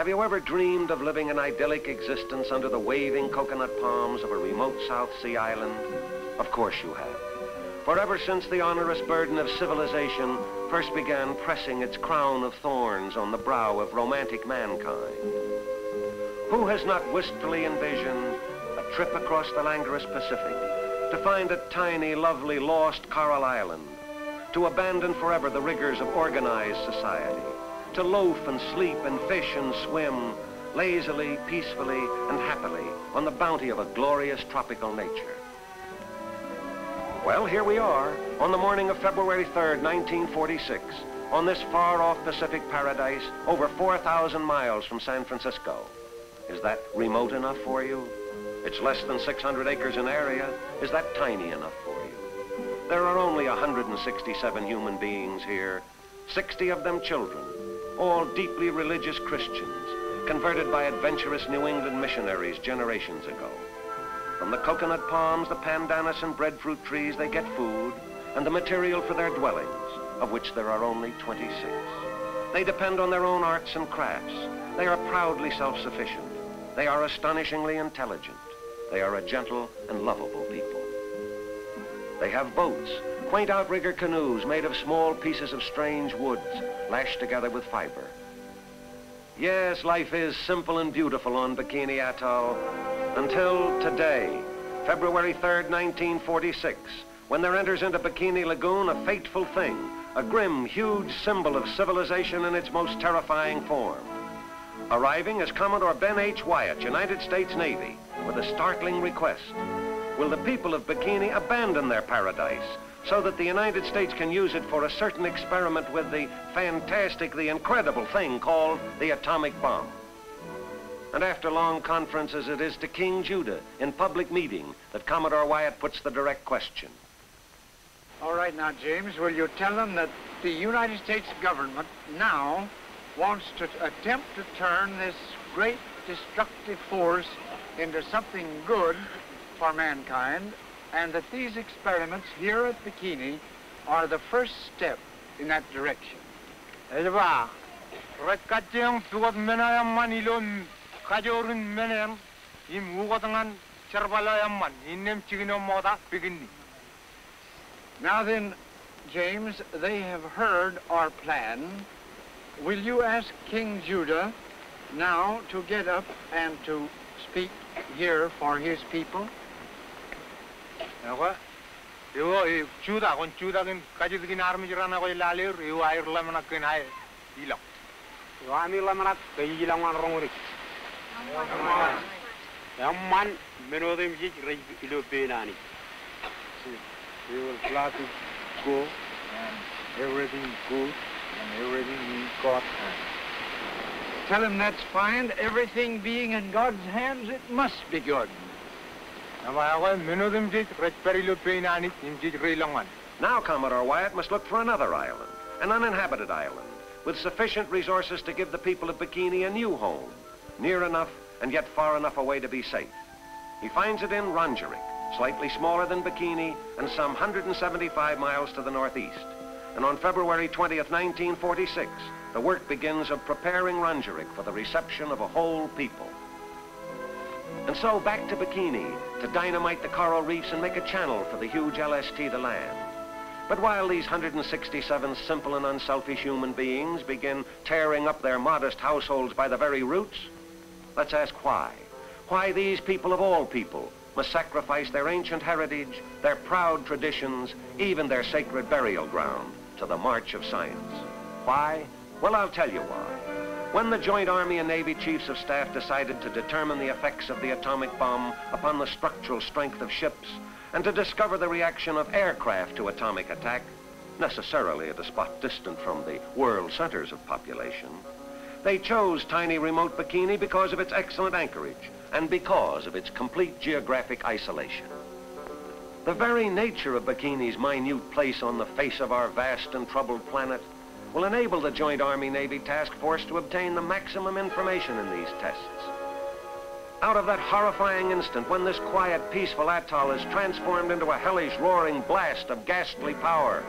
Have you ever dreamed of living an idyllic existence under the waving coconut palms of a remote South Sea island? Of course you have. For ever since the onerous burden of civilization first began pressing its crown of thorns on the brow of romantic mankind, who has not wistfully envisioned a trip across the languorous Pacific to find a tiny, lovely, lost coral island, to abandon forever the rigors of organized society, to loaf and sleep and fish and swim lazily, peacefully, and happily on the bounty of a glorious tropical nature? Well, here we are, on the morning of February 3rd, 1946, on this far-off Pacific paradise, over 4,000 miles from San Francisco. Is that remote enough for you? It's less than 600 acres in area. Is that tiny enough for you? There are only 167 human beings here, 60 of them children, all deeply religious Christians, converted by adventurous New England missionaries generations ago. From the coconut palms, the pandanus and breadfruit trees, they get food and the material for their dwellings, of which there are only 26. They depend on their own arts and crafts. They are proudly self-sufficient. They are astonishingly intelligent. They are a gentle and lovable people. They have boats, quaint outrigger canoes made of small pieces of strange woods lashed together with fiber. Yes, life is simple and beautiful on Bikini Atoll, until today, February 3rd, 1946, when there enters into Bikini Lagoon a fateful thing, a grim, huge symbol of civilization in its most terrifying form. Arriving is Commodore Ben H. Wyatt, United States Navy, with a startling request. Will the people of Bikini abandon their paradise so that the United States can use it for a certain experiment with the fantastic, the incredible thing called the atomic bomb? And after long conferences, it is to King Juda in public meeting that Commodore Wyatt puts the direct question. All right now, James, will you tell them that the United States government now wants to attempt to turn this great destructive force into something good for mankind, and that these experiments here at Bikini are the first step in that direction? Now then, James, they have heard our plan. Will you ask King Juda now to get up and to speak here for his people? We will plan to go, and everything good, and everything in God's hands. Tell him that's fine. Everything being in God's hands, it must be good. Now Commodore Wyatt must look for another island, an uninhabited island, with sufficient resources to give the people of Bikini a new home, near enough and yet far enough away to be safe. He finds it in Rongerik, slightly smaller than Bikini and some 175 miles to the northeast. And on February 20th, 1946, the work begins of preparing Rongerik for the reception of a whole people. And so back to Bikini to dynamite the coral reefs and make a channel for the huge LST to land. But while these 167 simple and unselfish human beings begin tearing up their modest households by the very roots, let's ask why. Why these people of all people must sacrifice their ancient heritage, their proud traditions, even their sacred burial ground to the march of science. Why? Well, I'll tell you why. When the Joint Army and Navy Chiefs of Staff decided to determine the effects of the atomic bomb upon the structural strength of ships and to discover the reaction of aircraft to atomic attack, necessarily at a spot distant from the world centers of population, they chose tiny remote Bikini because of its excellent anchorage and because of its complete geographic isolation. The very nature of Bikini's minute place on the face of our vast and troubled planet will enable the Joint Army-Navy Task Force to obtain the maximum information in these tests. Out of that horrifying instant when this quiet, peaceful atoll is transformed into a hellish, roaring blast of ghastly power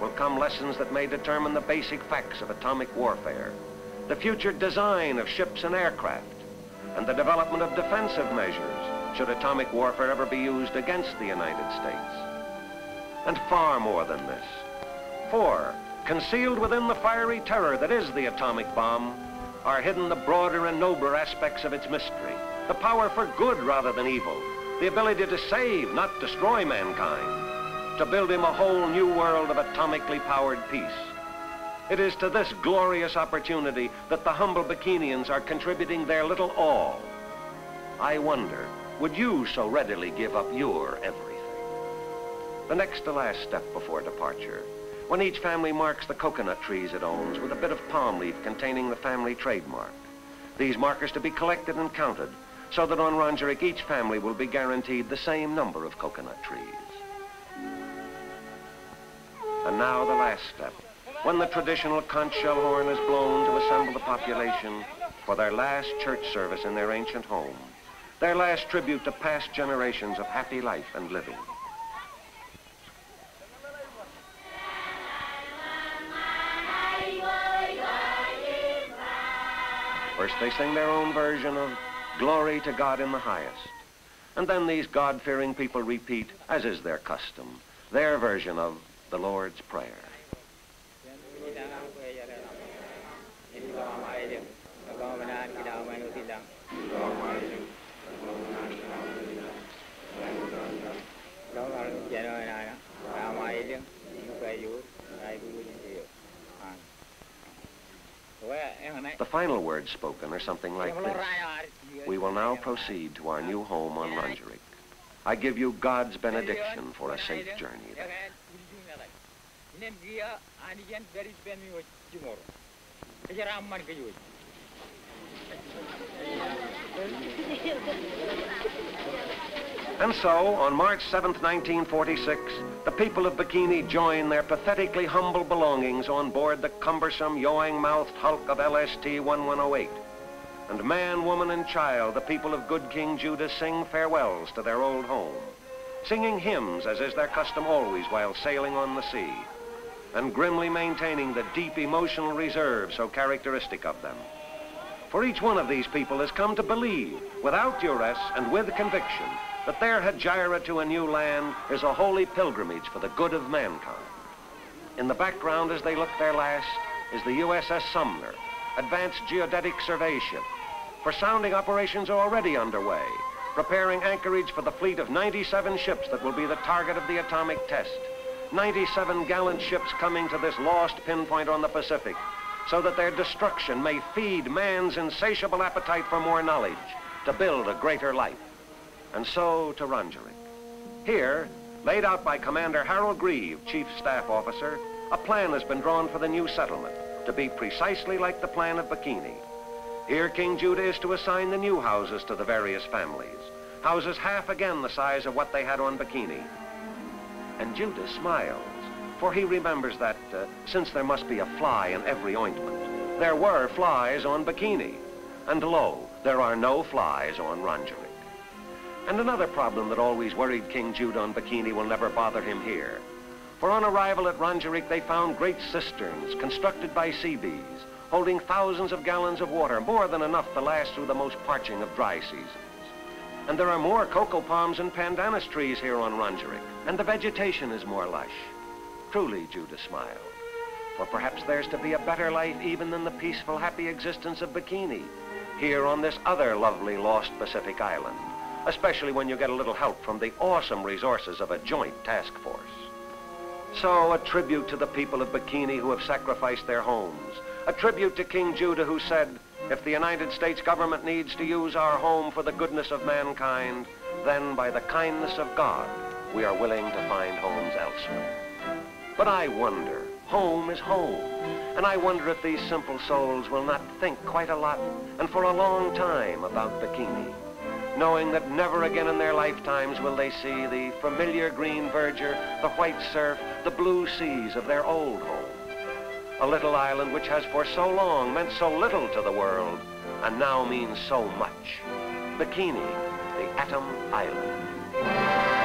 will come lessons that may determine the basic facts of atomic warfare, the future design of ships and aircraft, and the development of defensive measures should atomic warfare ever be used against the United States. And far more than this. For, concealed within the fiery terror that is the atomic bomb, are hidden the broader and nobler aspects of its mystery, the power for good rather than evil, the ability to save, not destroy mankind, to build him a whole new world of atomically powered peace. It is to this glorious opportunity that the humble Bikinians are contributing their little all. I wonder, would you so readily give up your everything? The next to last step before departure, when each family marks the coconut trees it owns with a bit of palm leaf containing the family trademark. These markers to be collected and counted so that on Rongerik each family will be guaranteed the same number of coconut trees. And now the last step, when the traditional conch shell horn is blown to assemble the population for their last church service in their ancient home, their last tribute to past generations of happy life and living. First they sing their own version of Glory to God in the Highest. And then these God-fearing people repeat, as is their custom, their version of the Lord's Prayer. The final words spoken are something like this. We will now proceed to our new home on Rongerik. I give you God's benediction for a safe journey there. And so, on March 7th, 1946, the people of Bikini join their pathetically humble belongings on board the cumbersome, yawing-mouthed hulk of LST-1108. And man, woman, and child, the people of good King Juda sing farewells to their old home, singing hymns, as is their custom always while sailing on the sea, and grimly maintaining the deep emotional reserve so characteristic of them. For each one of these people has come to believe, without duress and with conviction, that their hegira to a new land is a holy pilgrimage for the good of mankind. In the background, as they look their last, is the USS Sumner, Advanced Geodetic Survey Ship. For sounding operations are already underway, preparing anchorage for the fleet of 97 ships that will be the target of the atomic test. 97 gallant ships coming to this lost pinpoint on the Pacific, so that their destruction may feed man's insatiable appetite for more knowledge, to build a greater life. And so to Rongerik. Here, laid out by Commander Harold Grieve, Chief Staff Officer, a plan has been drawn for the new settlement to be precisely like the plan of Bikini. Here, King Juda is to assign the new houses to the various families, houses half again the size of what they had on Bikini. And Juda smiles, for he remembers that since there must be a fly in every ointment, there were flies on Bikini. And lo, there are no flies on Rongerik. And another problem that always worried King Juda on Bikini will never bother him here. For on arrival at Rongerik, they found great cisterns constructed by sea bees, holding thousands of gallons of water, more than enough to last through the most parching of dry seasons. And there are more cocoa palms and pandanus trees here on Rongerik, and the vegetation is more lush. Truly, Juda smiled, for perhaps there's to be a better life even than the peaceful, happy existence of Bikini, here on this other lovely lost Pacific island, especially when you get a little help from the awesome resources of a joint task force. So, a tribute to the people of Bikini who have sacrificed their homes, a tribute to King Juda who said, if the United States government needs to use our home for the goodness of mankind, then by the kindness of God, we are willing to find homes elsewhere. But I wonder, home is home, and I wonder if these simple souls will not think quite a lot, and for a long time, about Bikini, knowing that never again in their lifetimes will they see the familiar green verdure, the white surf, the blue seas of their old home. A little island which has for so long meant so little to the world, and now means so much. Bikini, the Atom Island.